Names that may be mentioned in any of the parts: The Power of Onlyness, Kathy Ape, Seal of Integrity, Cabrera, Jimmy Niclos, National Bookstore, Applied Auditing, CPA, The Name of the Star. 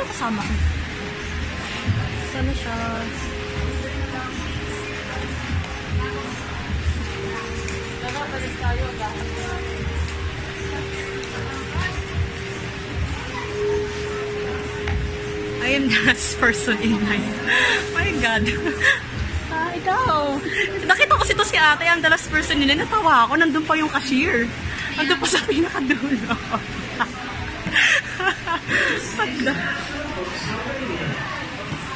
Sino kasama ko? Kasama siya. Nakapalik tayo dahil I am the last person in line. My God. Ah, ikaw. Nakita ko si ate, ang the last person nila. Natawa ako, nandun pa yung cashier. Nandun pa sa pinakadulo.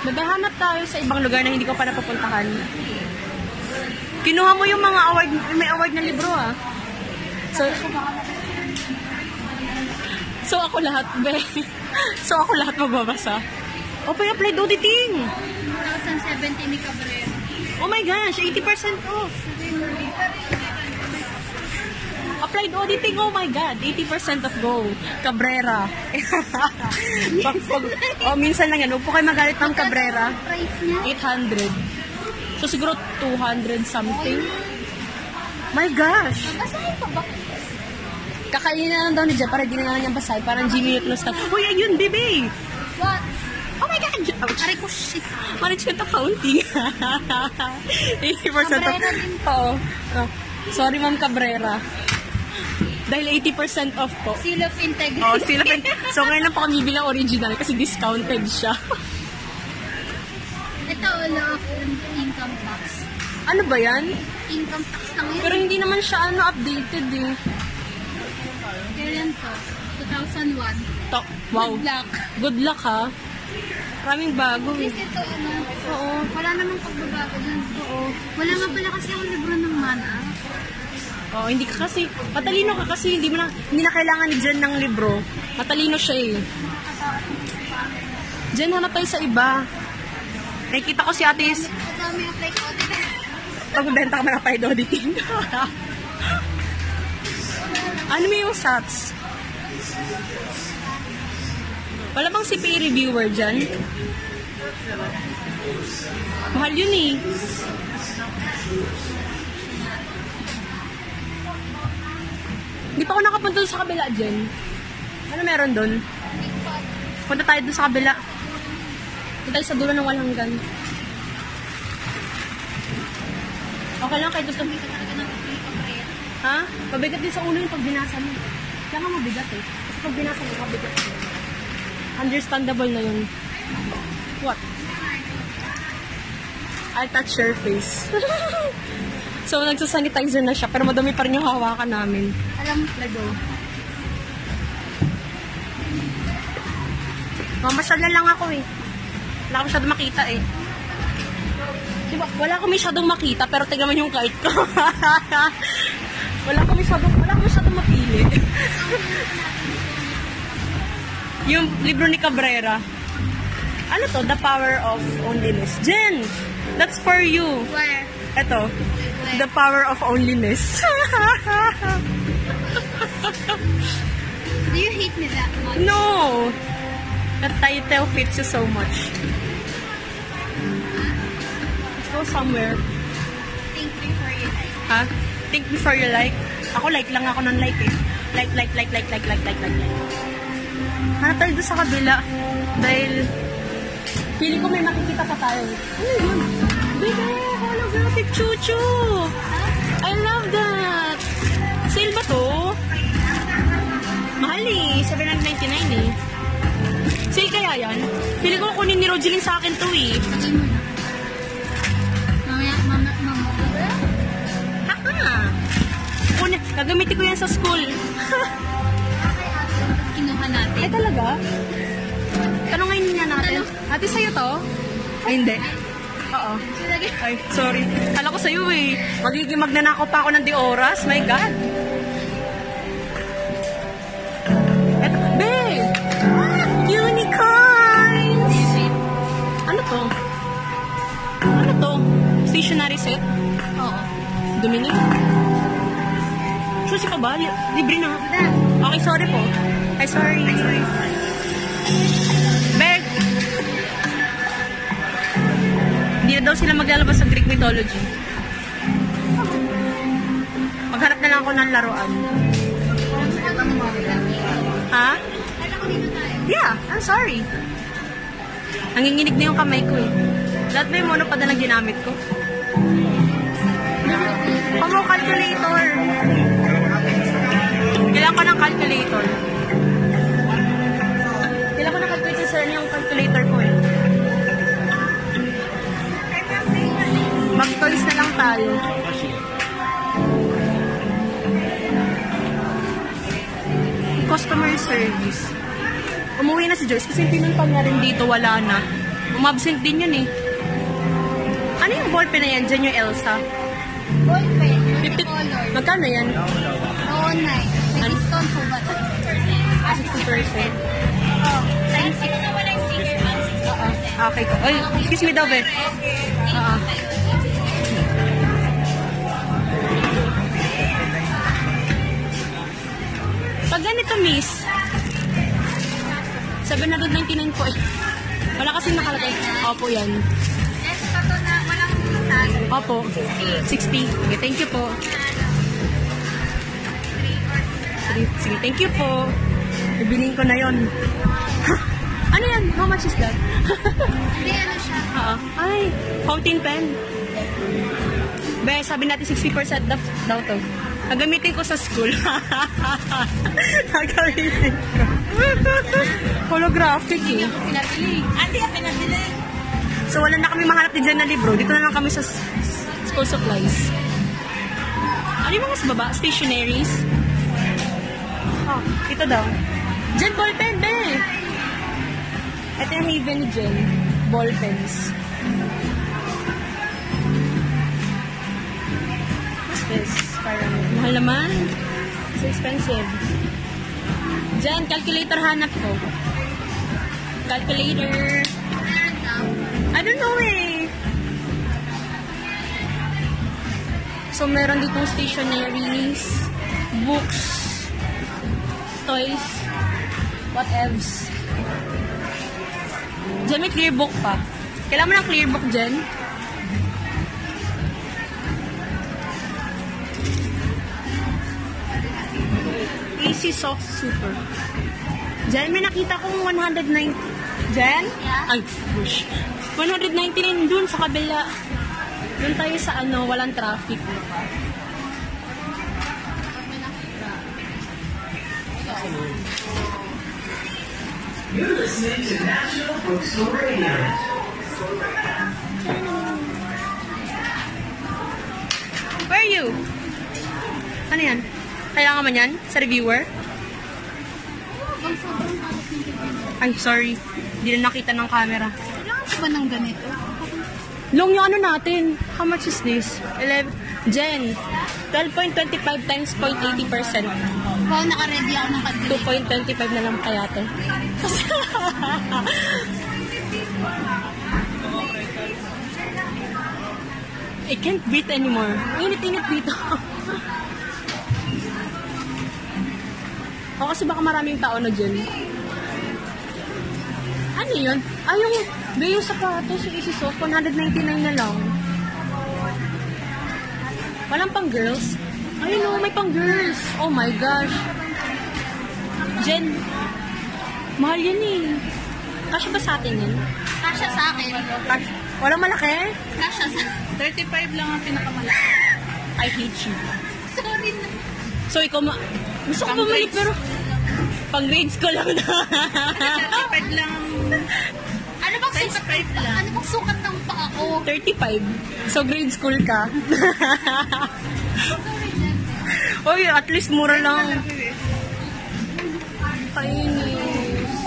Naghahanap tayo sa ibang lugar na hindi ko pa napapuntahan. Kinuha mo yung mga award, may award na libro ah. So ako lahat, be. So ako lahat mababasa. Applied Auditing! 2017 ni Cabrera. Oh my gosh, 80% off! Applied Auditing, oh my God, 80% off go. Cabrera. Oh, minsan lang yan. Huwag po kayo magalit ng Cabrera. 800. So siguro 200 something. My gosh! Basahin pa ba? Kakainin na lang daw ni Jai, parang hindi na lang niyang basay. Parang Jimmy Niclos na, uy, ayun, baby! What? Oh my God! Aray ko, shit! Management accounting. 80% Cabrera off. Din po. Oh. Sorry, Ma'am Cabrera. Dahil 80% off po. Seal of Integrity. Oh, Seal of Integrity. So, ngayon lang po kami bilang original kasi discounted siya. Ito, law of income tax. Ano ba yan? Income tax na ngayon. Pero hindi naman siya updated eh. Kailan to? 2001. Wow. Good luck. Good luck ha. Maraming bago. At least ito ano. Oo. Wala namang pagbabago dyan. Oo. Wala nga pala kasi ang libro ng mana. Oo, hindi ka kasi. Matalino ka kasi. Hindi na kailangan ni Jen ng libro. Matalino siya eh. Jen, hanap tayo sa iba. Nakikita ko si Atis. Kasama yung Applied Auditing. Pagbenta ka man Applied Auditing. Ano may yung sats? Wala bang CPA reviewer dyan? Mahal yun eh. Hindi pa ako nakapunta sa kabila dyan. Ano meron dun? Punta tayo dun sa kabila. Punta tayo sa dulo ng walang gan. Okay lang kayo dun. Ha? Pabigat din sa ulo yung pag binasa mo. Kaya nga mabigat eh. Kasi pag binasa mo, pabigat. Understandable na yun. What? I'll touch your face. So, nagsasanitizer na siya. Pero madami pa rin yung hawakan namin. Alam mo, lago. Mamasyal na lang ako eh. Wala ko masyadong makita eh. Diba? Wala ko masyadong makita, pero tignan mo yung kahit ko. Wala ko masyadong mapili. Yung libro ni Cabrera. Ano to? The Power of Onlyness. Jen! That's for you. Where? Ito. Where? The Power of Onlyness. Do you hate me that much? No! The title fits you so much. Let's go somewhere. Think before you like. Huh? Think before you like. Ako like lang ako ng like eh. Like. Hanap tayo doon sa kabila. Dahil, feeling ko may makikita pa tayo. Ano yun? Baby, holographic chuchu! I love that! Sale ba to? Mahal eh. $799 eh. Sale kaya yan? Feeling ko kunin ni Rogeline sa akin to eh. Gagamitin ko yan sa school. Kinuha natin. Eh talaga? Tanongin niya natin. Ate, sa'yo to? Ay, hindi. Oo. Ay, sorry. Kala ko sa'yo eh. Magiging magnanakaw pa ako ng di oras. My God. Eto, babe! Unicorns! Ano to? Stationary set? Oo. Dumini? Susi ka ba? Libre na. Okay, sorry po. Ay, sorry. Beg! Hindi na daw sila maglalabas sa Greek mythology. Maghanap na lang ako ng laruan. Ha? Yeah, I'm sorry. Nanginginig na yung kamay ko eh. Lahat may mono pa na lang ginamit ko. Pamo calculator. Kailangan ko ng calculator. Kailangan ko ng calculator sir, yung calculator ko eh. Mag-toys na lang tayo. Customer service. Umuwi na si Joyce kasi pinunta niya rin dito, wala na. Umabsent din yun eh. Ano yung ballpen na yan? Diyan yung Elsa. Ballpen? Magkano yan? $9. May discount po ba? 60%. Oo. 9-6 na walang sticker. Okay ko. Ay, excuse me daw, be. Pag ganito, miss, 799 po eh. Wala kasi nakalagay. Opo yan. Yes, pato na. Walang tag. Opo. 60. Okay, thank you po. Sige, thank you po. Ibiling ko na yon. Ano yan? How much is that? Hindi, ano siya? Oo. Ay, fountain pen. Be, sabi natin 60% daw to. Nagamitin ko sa school. Nagamitin ko. Holographic eh. Ate, ang pinabili. So, wala na kami mahanap din dyan na libro. Dito na lang kami sa school supplies. Ano yung mga sa baba? Stationaries? Oh, ito daw. Jen, ballpen, be! Ito yung haven ni Jen. Ballpens. What's this? Parang mahal naman. It's expensive. Diyan, calculator hanap ko. Calculator. I don't know eh. So, meron ditong stationaries, books, toys, what else. Diyan, may clear book pa. Kailangan mo ng clear book diyan. Easy Soft Super. Jen, may nakita kong 109. Jen? Yeah. Ay, push. 199 dun sa kabila. Dun tayo sa ano, walang traffic. You're listening to National Bookstore Radio. Where are you? Ano yan? Kailangan man yan? Sa reviewer? Ay, sorry. Hindi na nakita ng camera. Kailangan ba ng ganito? Long yung ano natin. How much is this? 11. Jen, 12.25 times 0.80%. Wow, naka-ready ako ng pag-delete. 2.25 na lang kaya to. I can't breathe anymore. Init-init dito. O kasi baka maraming tao na dyan. Ano yun? Ay, yung sapatos, yung Easy Soft, 199 na lang. Walang pang girls? Ayun o, may pang girls. Oh my gosh. Jen, mahal yan eh. Kasya ba sa atin yan? Kasya sa akin. Walang malaki? Kasya sa 35 lang ang pinakamalaki. I hate you. Sorry na. So, ikaw gusto ko bumalik pero pang-grades ko lang na. Ano lang? Ano bang sukat? Ano bang sukat ng paa ko? 35. So grade school ka. Oy, at least mura lang. Painis.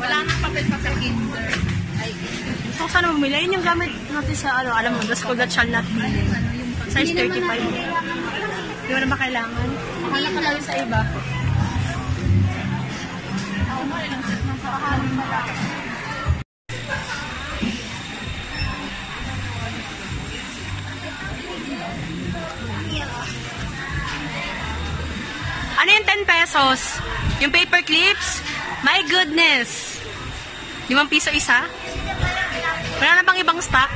Wala nang papel pa sa kinder. Gusto ko sana bumili. Yun yung gamit natin sa ano, alam mo, the school that shall not be. Size 35. Hindi mo na ba kailangan? Akala ka lang sa iba. Ano yung 10 pesos? Yung paper clips? My goodness! 5 piso isa? Wala na bang ibang stock?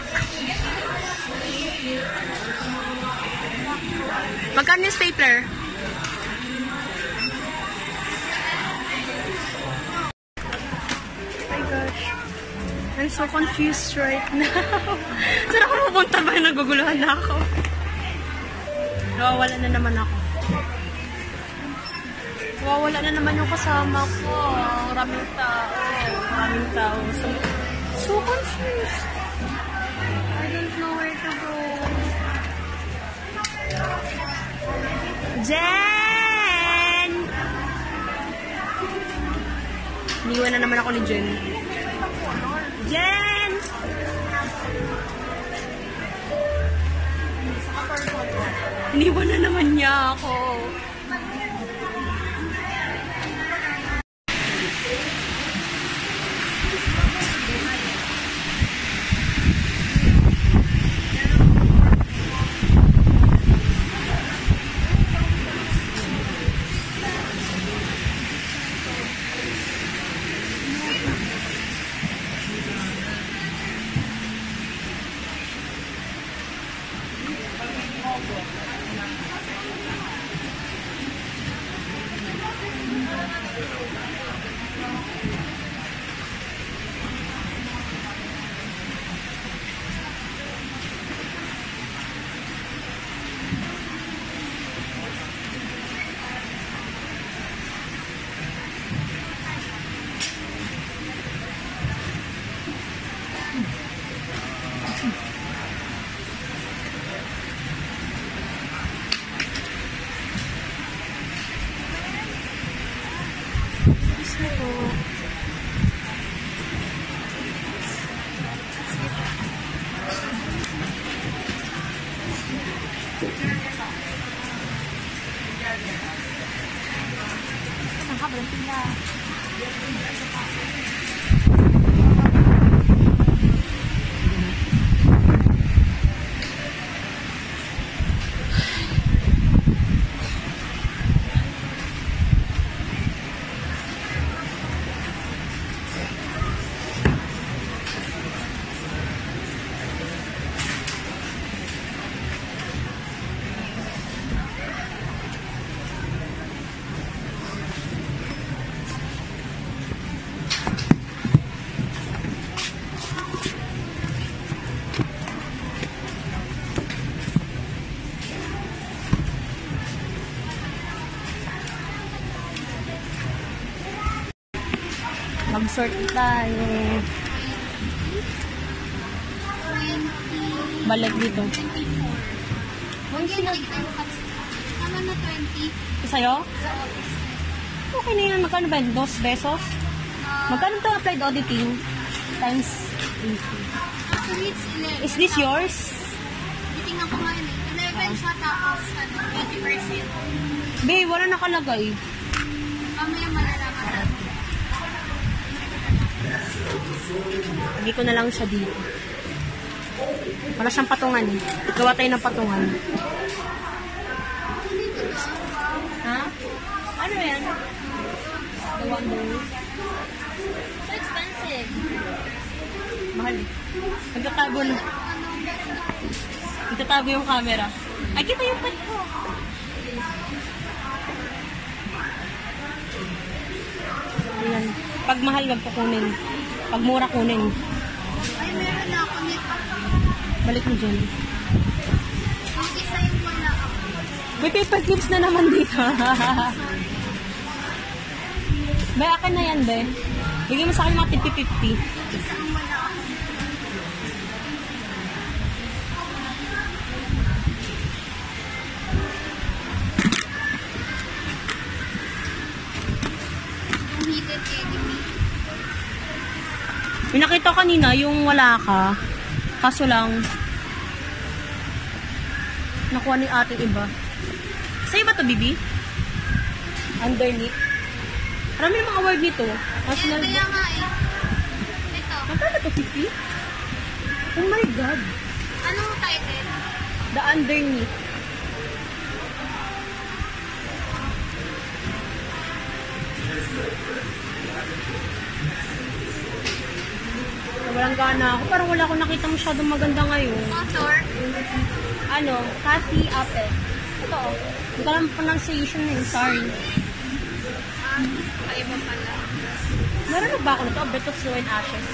Magkano yung stapler? so confused right now. Saan ako pupunta ba? Naguguluhan na ako. Nawawala na naman ako. Nawawala na naman yung kasama ko. Maraming tao. Maraming tao. So confused. I don't know where to go. Jen! Iniwan na naman ako ni Jen. Jen! Iniwan na naman niya ako. Mag-sort tayo. Balik dito. 24. Tama na 20. Sa'yo? Sa office. Okay na yan. Magkano ba yun? 2 pesos? Magkano ito applied auditing? Times 80. Actually, it's 11. Is this yours? Titingnan ko ngayon eh. 11 siya tapos 20%. Babe, wala nakalagay. Mamaya malalaman. Lagi ko na lang siya dito. Para siyang patungan. Gawa tayo ng patungan. Ha? Ano yan? The Wonder. So expensive. Mahal eh. Nagtatago na. Nagtatago yung camera. Ay, kita yung pad ko. Ayan. Pag mahal, wag kukunin. Pag mura, kunin. Ay, meron na ako nito. Balik mo dyan. Ang isa yung wala ako. May paper clips na naman dito. Be, akin na yan, be. Bigay mo sa akin mga 50-50. Isa yung wala ako. Yung nakita kanina, yung wala ka, kaso lang, nakuha ni ate iba. Sa iba to, Bibi? Underneath. Marami ng mga word nito. National... Kaya nga eh. Ito. Magkala to, Bibi? Oh my God. Anong title? The Underneath. Walang gana ako. Parang wala akong nakita masyadong maganda ngayon. Author? Ano? Kathy Ape. Ito o. Hindi ka lang pronunciation na yun. Sorry. Paiba pala. Meron na ba ako nito? A Bit of Snow and Ashes.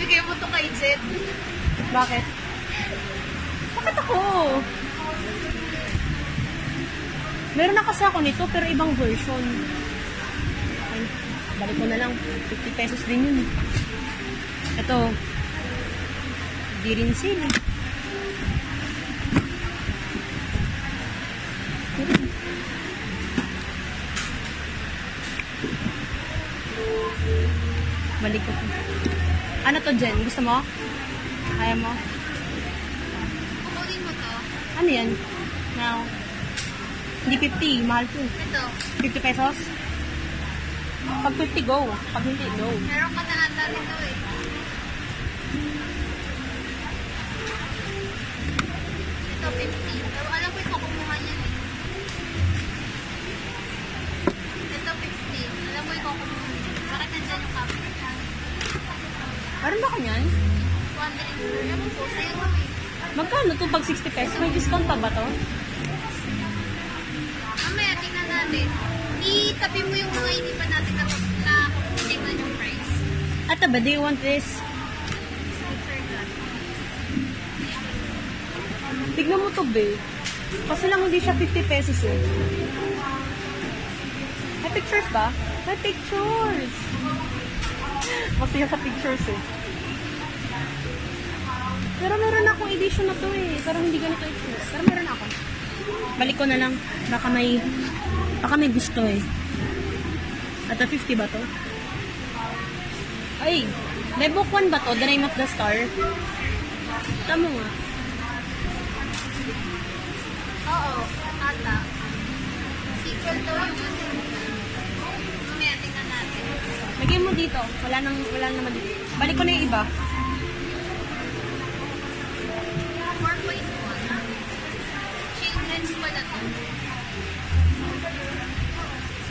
Bigay mo to kay Jet. Bakit? Bakit ako? Meron na kasi ako nito pero ibang version. Ay, balik ko na lang. 50 pesos din yun. Ito. Hindi rin sila. Balik ko. Ano to, Jen? Gusto mo? Kaya mo? Kukunin mo to? Ano yan? Now. Hindi 50. Mahal to. Ito. 50 pesos? Pag 50, go. Pag hindi, no. Meron ka na ata nito eh. Ito, 50. Pero alam ko yung kukuha niyan eh. Ito, 50. Alam ko yung kukuha niyan. Bakit nandiyan yung kapit? Meron ba kanyan? 100. Magkano ito pag 60 pesos? May discount pa ba ito? Mamaya, tingnan natin. Itabi mo yung mga hindi pa natin na tingnan yung price. Ata ba? Do you want this? Tignan mo ito, babe. Kasi lang hindi siya 50 pesos eh. May pictures ba? May pictures! Masaya sa pictures eh. Pero meron akong edition na to eh. Pero hindi ganito edition. Pero meron ako. Balik ko na lang. Baka may gusto eh. At 50 ba to? Ay! May book 1 ba to? The Name of the Star? Tama nga. Oo. Ata. Sequel to yung lagay mo dito. Wala naman dito. Balik ko na yung iba. 4.1. Children's pa na to.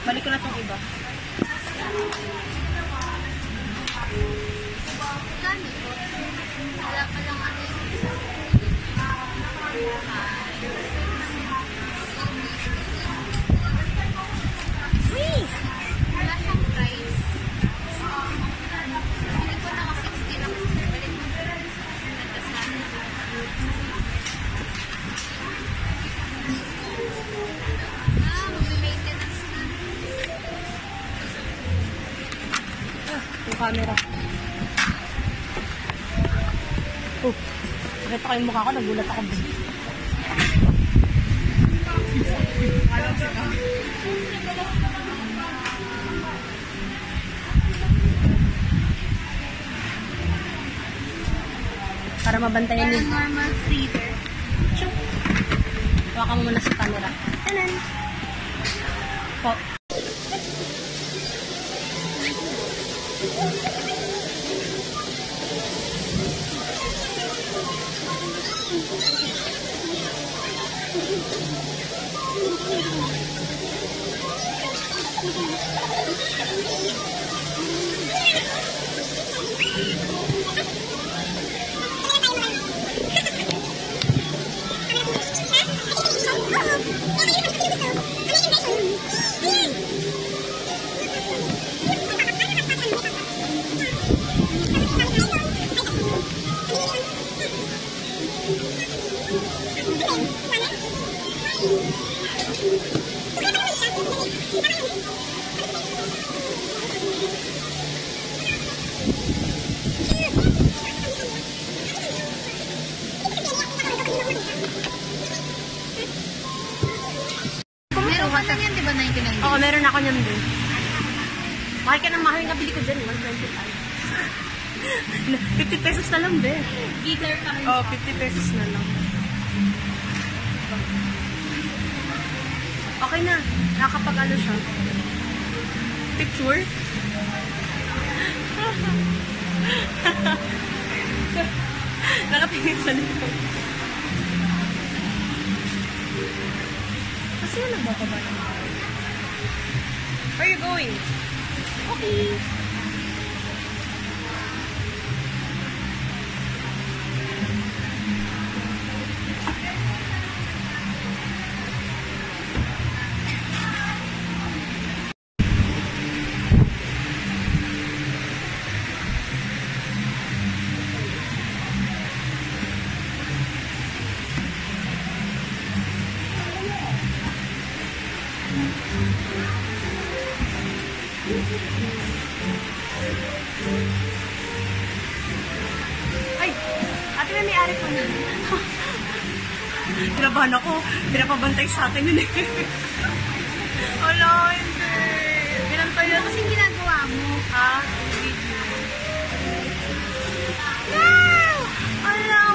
Balik ko na itong iba. Kami ko. Wala pa lang ano yung isa. Camera. Oh, nakita ko yung mukha ko, nagulat ako. Para mabantayan niyo. Paranormal thriller. Baka mo muna sa camera. Tanan! Pop. Oo, meron ako niyan doon. Mahal ka ng mahal yung nabili ko dyan. 125. 50 pesos na lang, be. Giggler ka rin. Oo, 50 pesos na lang. Okay na. Nakakapag-ano siya. Picture? Nakapingit sa nito. Kasi yun ang baka ba naman? Where are you going? Okay. nangyari ko na? Grabahan ako. Pinapabantay sa atin yun eh. Wala, hindi. Pinantay na. Kasi ginagawa mo. Ha? Wow! Wala!